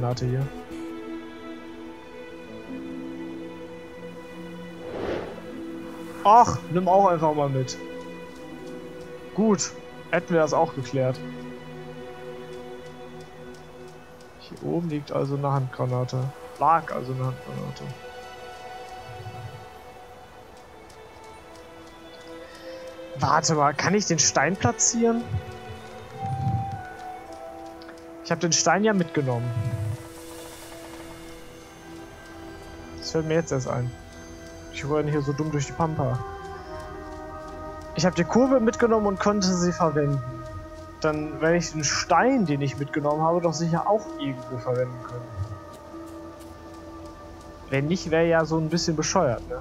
Granate hier. Ach, nimm auch einfach mal mit. Gut, hätten wir das auch geklärt. Hier oben liegt also eine Handgranate. Lag also eine Handgranate. Warte mal, kann ich den Stein platzieren? Ich habe den Stein ja mitgenommen. Das fällt mir jetzt erst ein. Ich rühre hier so dumm durch die Pampa. Ich habe die Kurbel mitgenommen und konnte sie verwenden. Dann werde ich den Stein, den ich mitgenommen habe, doch sicher auch irgendwo verwenden können. Wenn nicht, wäre ja so ein bisschen bescheuert, ne?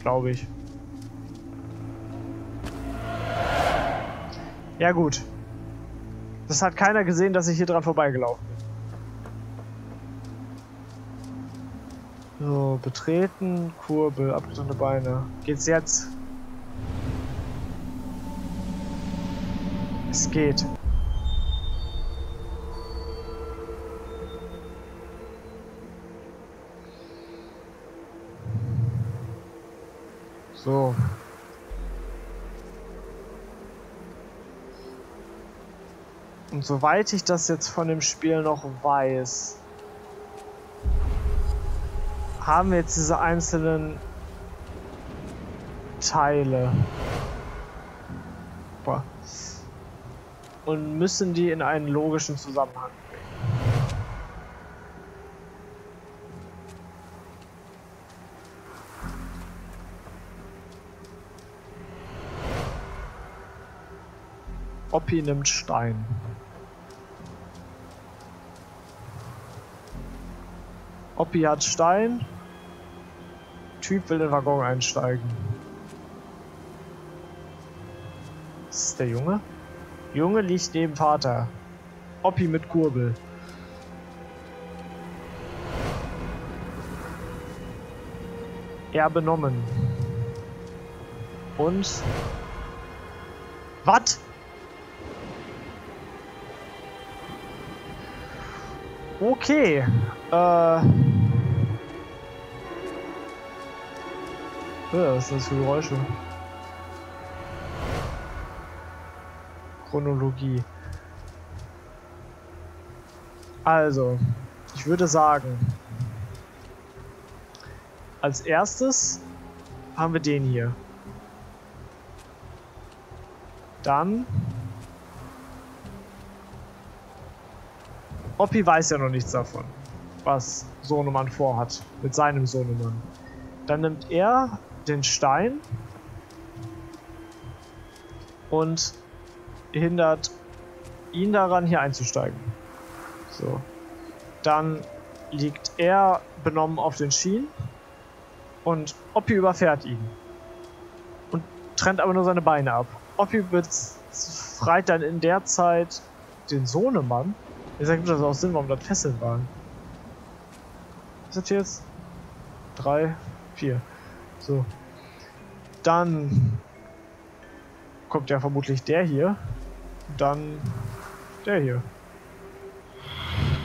Glaube ich. Ja gut. Das hat keiner gesehen, dass ich hier dran vorbeigelaufen bin. So, betreten, Kurbel, abgetrennte Beine. Geht's jetzt? Es geht. So. Und soweit ich das jetzt von dem Spiel noch weiß, haben wir jetzt diese einzelnen Teile. Boah. Und müssen die in einen logischen Zusammenhang bringen. Oppi nimmt Stein. Oppi hat Stein. Typ will in den Waggon einsteigen. Das ist der Junge. Junge liegt neben Vater. Oppi mit Kurbel. Er benommen. Und... Was? Okay. Was ist das für Geräusche? Chronologie. Also, ich würde sagen, als erstes haben wir den hier. Dann... Oppi weiß ja noch nichts davon, was Sohnemann vorhat, mit seinem Sohnemann. Dann nimmt er den Stein und hindert ihn daran, hier einzusteigen. So. Dann liegt er benommen auf den Schienen und Oppi überfährt ihn und trennt aber nur seine Beine ab. Oppi befreit dann in der Zeit den Sohnemann. Jetzt ergibt das auch Sinn, warum das Fesseln waren. Was ist das jetzt? 3, 4. So. Dann kommt ja vermutlich der hier. Dann der hier.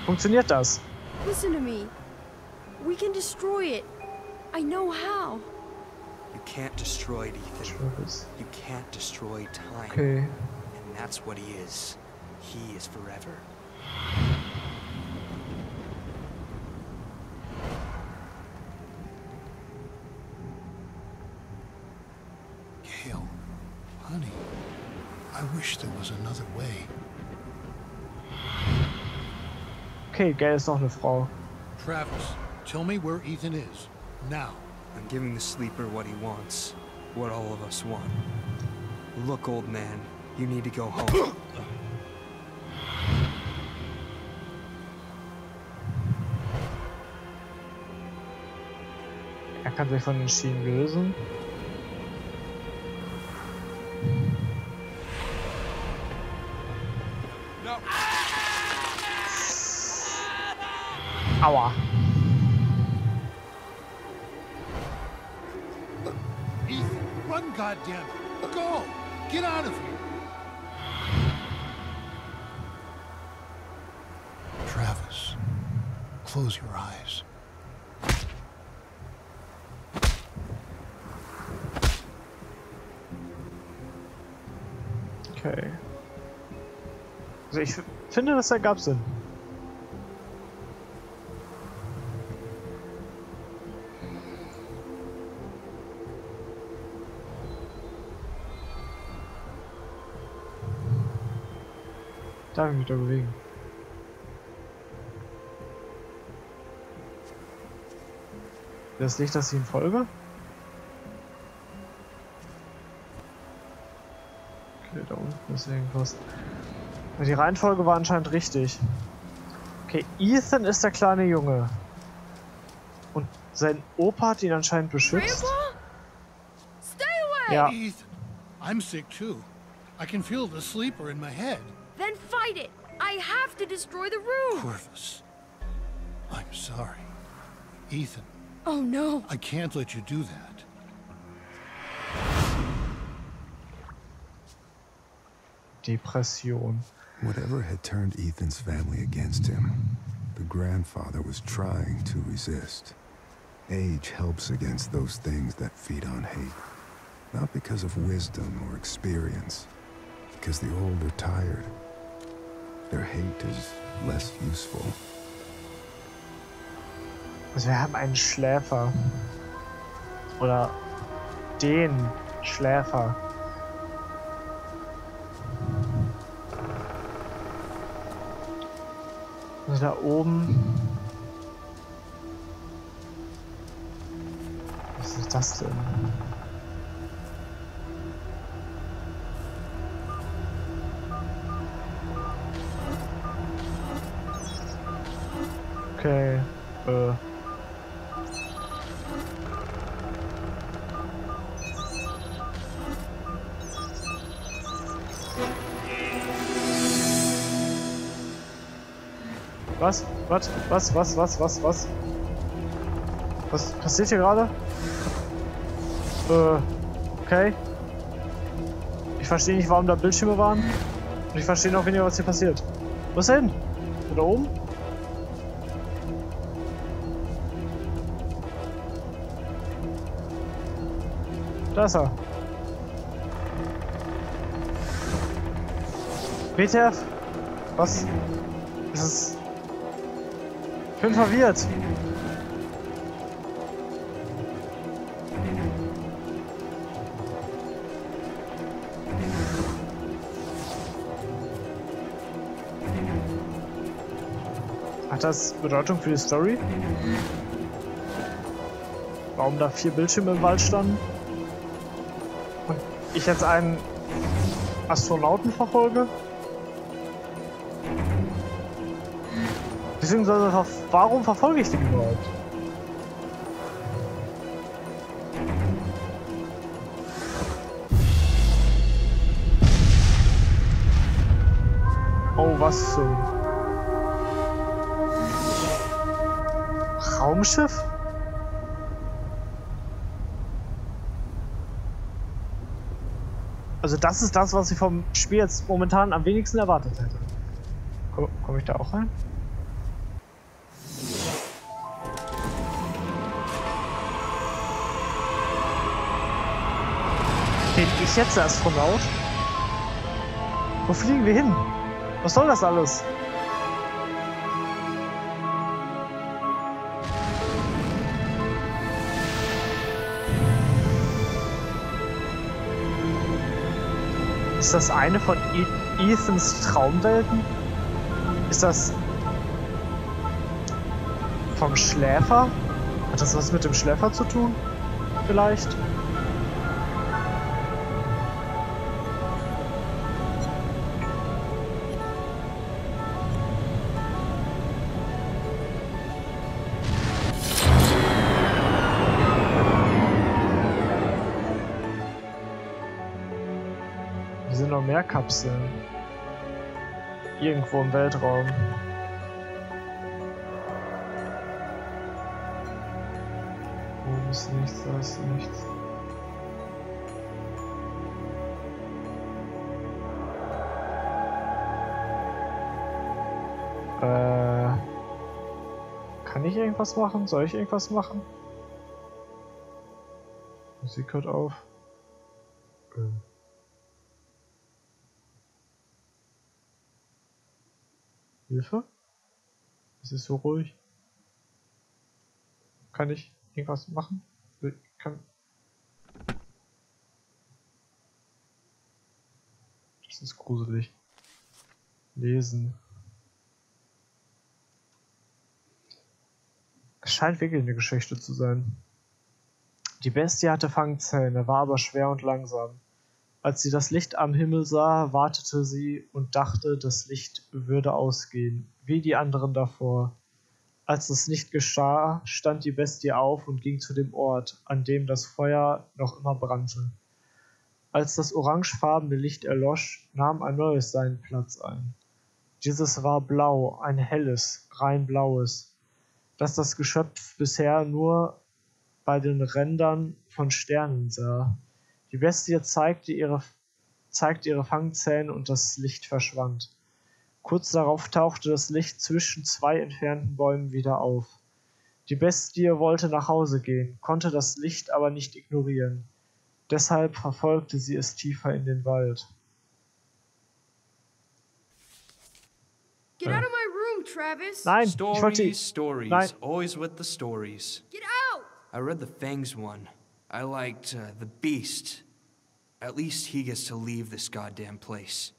Funktioniert das? Listen to me. We can destroy it. I know how. You can't destroy it, Ethan. You can't destroy time. Okay. And that's what he is. He is forever. Gail, honey, I wish there was another way. Okay, Gail ist noch eine Frau. Travis, tell me where Ethan is now. I'm giving the sleeper what he wants, what all of us want. Look, old man, you need to go home. Kann sich von den Schienen lösen. Aua. Ethan, run, goddamn it. Go. Get out of here. Travis. Close your eyes. Okay. Also ich finde, das ergab Sinn. Darf ich mich da bewegen? Das Licht, dass ich ihm folge? Okay, da unten ist irgendwas. Die Reihenfolge war anscheinend richtig. Okay, Ethan ist der kleine Junge. Und sein Opa hat ihn anscheinend beschützt. Stay away! Ja. Ethan, I'm sick too. I can feel the sleeper in my head. Then fight it! I have to destroy the room! Corvus, I'm sorry. Ethan. Oh no! I can't let you do that. Depression. Whatever had turned Ethan's family against him, the grandfather was trying to resist. Age helps against those things that feed on hate. Not because of wisdom or experience, because the old are tired. Their hate is less useful. Also wir haben einen Schläfer. Oder den Schläfer. Also da oben. Was ist das denn? Okay, Was? Was passiert hier gerade? Okay. Ich verstehe nicht, warum da Bildschirme waren. Und ich verstehe noch weniger, was hier passiert. Wo ist er hin? Da oben? Da ist er. WTF? Was? Das ist... Ich bin verwirrt. Hat das Bedeutung für die Story? Warum da 4 Bildschirme im Wald standen? Und ich jetzt einen Astronauten verfolge? Beziehungsweise, warum verfolge ich den überhaupt? Oh, was so? Raumschiff? Also das ist das, was ich vom Spiel jetzt momentan am wenigsten erwartet hätte. Komm ich da auch rein? Ich jetzt der Astronaut? Wo fliegen wir hin? Was soll das alles? Ist das eine von Ethans Traumwelten? Ist das vom Schläfer? Hat das was mit dem Schläfer zu tun? Vielleicht? Mehr Kapseln. Irgendwo im Weltraum. Oben ist nichts, da ist nichts. Kann ich irgendwas machen? Soll ich irgendwas machen? Musik hört auf. Hilfe? Es ist so ruhig. Kann ich irgendwas machen? Das ist gruselig. Lesen. Es scheint wirklich eine Geschichte zu sein. Die Bestie hatte Fangzähne, war aber schwer und langsam. Als sie das Licht am Himmel sah, wartete sie und dachte, das Licht würde ausgehen, wie die anderen davor. Als es nicht geschah, stand die Bestie auf und ging zu dem Ort, an dem das Feuer noch immer brannte. Als das orangefarbene Licht erlosch, nahm ein neues seinen Platz ein. Dieses war blau, ein helles, rein blaues, das das Geschöpf bisher nur bei den Rändern von Sternen sah. Die Bestie zeigte ihre Fangzähne und das Licht verschwand. Kurz darauf tauchte das Licht zwischen zwei entfernten Bäumen wieder auf. Die Bestie wollte nach Hause gehen, konnte das Licht aber nicht ignorieren. Deshalb verfolgte sie es tiefer in den Wald. Get out of my room, Travis! Nein, ich wollte... Nein. Always with the stories. Get out! I read the Fangs one. I liked the Beast. At least he gets to leave this goddamn place.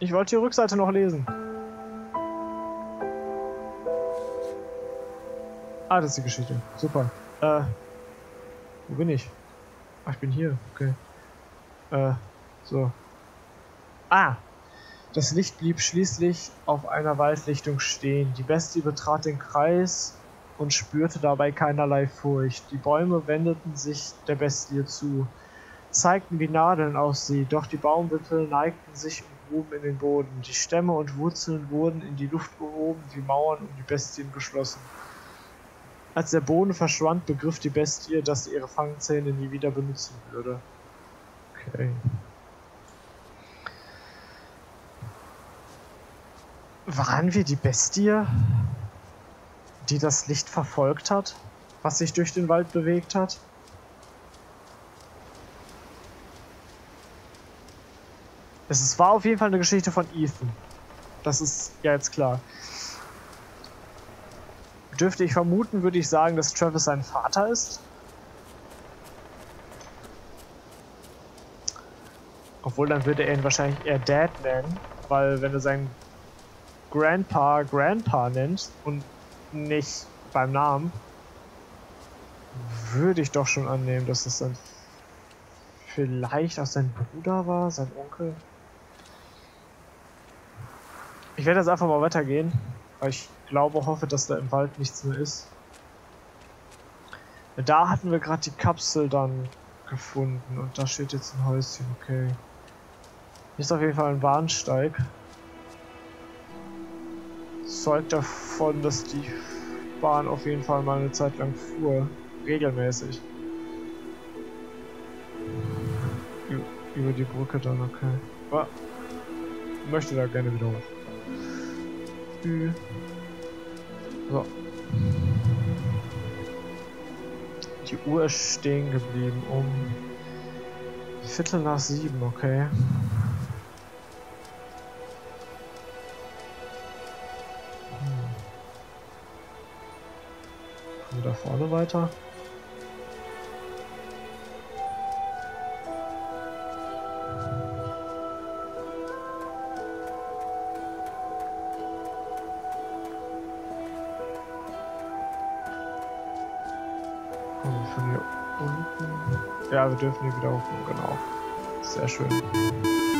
Ich wollte die Rückseite noch lesen. Ah, das ist die Geschichte. Super. Wo bin ich? Ach, ich bin hier. Okay. So. Ah! Das Licht blieb schließlich auf einer Waldlichtung stehen. Die Bestie betrat den Kreis und spürte dabei keinerlei Furcht. Die Bäume wendeten sich der Bestie zu, zeigten wie Nadeln auf sie, doch die Baumwipfel neigten sich und gruben in den Boden. Die Stämme und Wurzeln wurden in die Luft gehoben, wie Mauern um die Bestien geschlossen. Als der Boden verschwand, begriff die Bestie, dass sie ihre Fangzähne nie wieder benutzen würde. Okay. Waren wir die Bestie, die das Licht verfolgt hat, was sich durch den Wald bewegt hat? Es war auf jeden Fall eine Geschichte von Ethan. Das ist ja jetzt klar. Dürfte ich vermuten, würde ich sagen, dass Travis sein Vater ist. Obwohl, dann würde er ihn wahrscheinlich eher Dad nennen, weil wenn er seinen Grandpa nennt und nicht beim Namen, würde ich doch schon annehmen, dass es dann vielleicht auch sein Bruder war, sein Onkel. Ich werde jetzt einfach mal weitergehen, weil ich glaube, hoffe, dass da im Wald nichts mehr ist. Da hatten wir gerade die Kapsel dann gefunden und da steht jetzt ein Häuschen, okay. Hier ist auf jeden Fall ein Bahnsteig. Zeugt davon, dass die Bahn auf jeden Fall mal eine Zeit lang fuhr. Regelmäßig. Über die Brücke dann, okay. Aber ich möchte da gerne wieder hoch. So. Die Uhr ist stehen geblieben um 7:15, okay. Da vorne weiter. Und von hier unten. Ja, wir dürfen hier wieder hoch. Genau. Sehr schön.